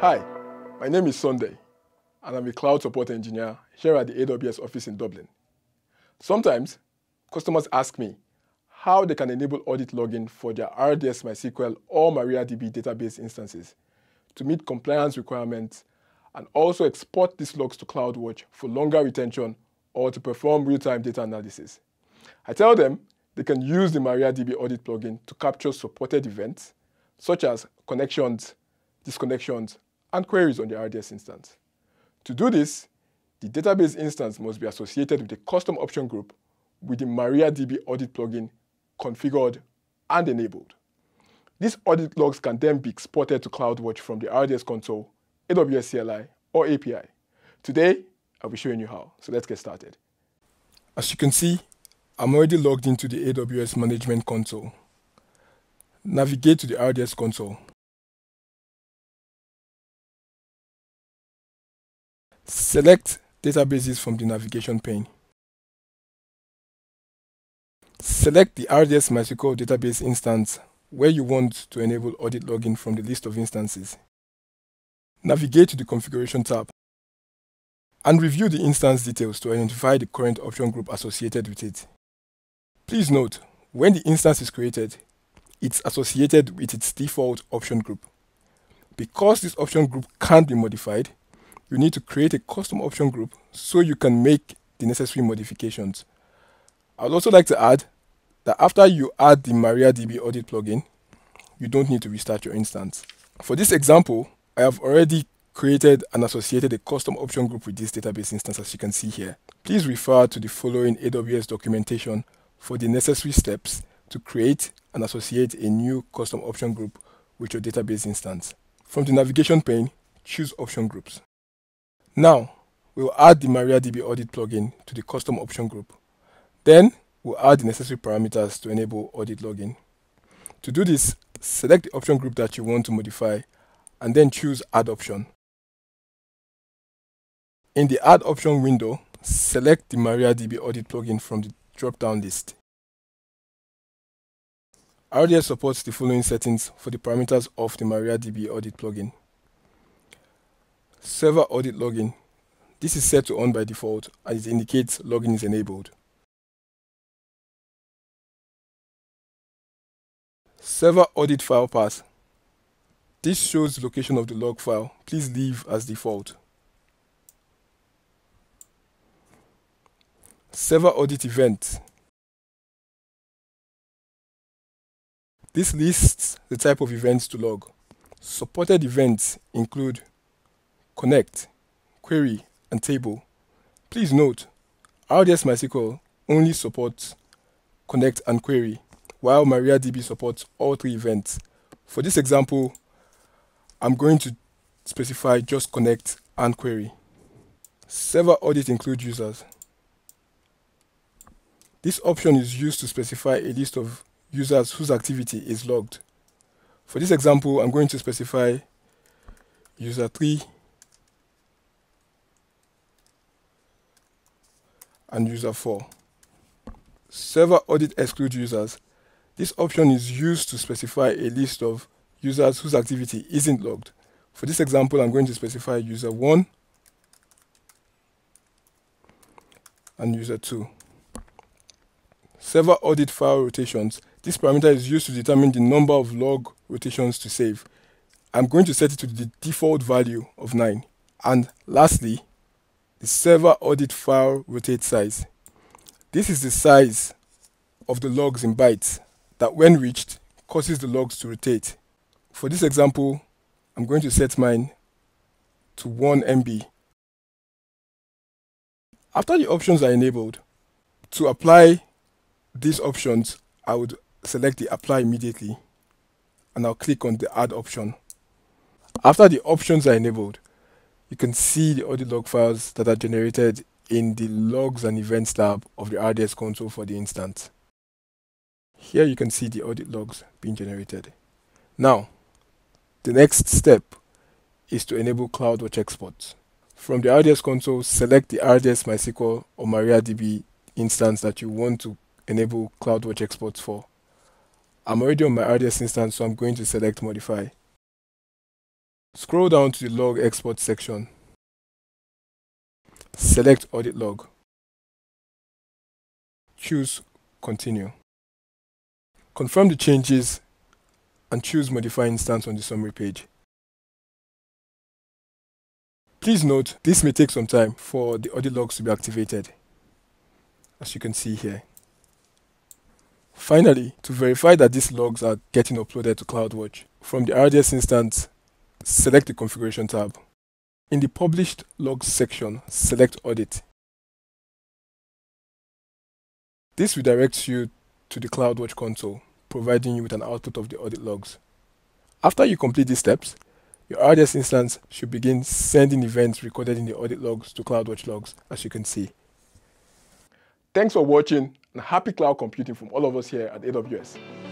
Hi, my name is Sunday, and I'm a cloud support engineer here at the AWS office in Dublin. Sometimes, customers ask me how they can enable audit login for their RDS, MySQL, or MariaDB database instances to meet compliance requirements and also export these logs to CloudWatch for longer retention or to perform real-time data analysis. I tell them they can use the MariaDB audit plugin to capture supported events, such as connections, disconnections, and queries on the RDS instance. To do this, the database instance must be associated with a custom option group with the MariaDB audit plugin configured and enabled. These audit logs can then be exported to CloudWatch from the RDS console, AWS CLI, or API. Today, I'll be showing you how, so let's get started. As you can see, I'm already logged into the AWS Management Console. Navigate to the RDS console. Select Databases from the navigation pane. Select the RDS MySQL database instance where you want to enable audit login from the list of instances. Navigate to the Configuration tab and review the instance details to identify the current option group associated with it. Please note, when the instance is created, it's associated with its default option group. Because this option group can't be modified, you need to create a custom option group so you can make the necessary modifications. I'd also like to add that after you add the MariaDB audit plugin, you don't need to restart your instance. For this example, I have already created and associated a custom option group with this database instance, as you can see here. Please refer to the following AWS documentation for the necessary steps to create and associate a new custom option group with your database instance. From the navigation pane, choose option groups. Now, we'll add the MariaDB audit plugin to the custom option group. Then, we'll add the necessary parameters to enable audit login. To do this, select the option group that you want to modify and then choose Add option. In the Add option window, select the MariaDB audit plugin from the drop-down list. RDS supports the following settings for the parameters of the MariaDB audit plugin. Server audit login. This is set to on by default and it indicates login is enabled. Server audit file path. This shows the location of the log file. Please leave as default. Server audit event. This lists the type of events to log. Supported events include connect, query, and table. Please note, RDS MySQL only supports connect and query, while MariaDB supports all three events. For this example, I'm going to specify just connect and query. Server audit include users. This option is used to specify a list of users whose activity is logged. For this example, I'm going to specify user 3, and user 4. Server audit exclude users. This option is used to specify a list of users whose activity isn't logged. For this example, I'm going to specify user 1 and user 2. Server audit file rotations. This parameter is used to determine the number of log rotations to save. I'm going to set it to the default value of 9. And lastly, the server audit file rotate size. This is the size of the logs in bytes that, when reached, causes the logs to rotate. For this example, I'm going to set mine to 1 MB. After the options are enabled, to apply these options, I would select the Apply Immediately and I'll click on the Add option. After the options are enabled, you can see the audit log files that are generated in the Logs and Events tab of the RDS console for the instance. Here you can see the audit logs being generated. Now, the next step is to enable CloudWatch exports. From the RDS console, select the RDS MySQL or MariaDB instance that you want to enable CloudWatch exports for. I'm already on my RDS instance, so I'm going to select Modify. Scroll down to the log export section. Select audit log. Choose continue. Confirm the changes and choose modify instance on the summary page. Please note, this may take some time for the audit logs to be activated, as you can see here. Finally, to verify that these logs are getting uploaded to CloudWatch, from the RDS instance, select the Configuration tab. In the Published Logs section, select Audit. This redirects you to the CloudWatch console, providing you with an output of the audit logs. After you complete these steps, your RDS instance should begin sending events recorded in the audit logs to CloudWatch logs, as you can see. Thanks for watching, and happy cloud computing from all of us here at AWS.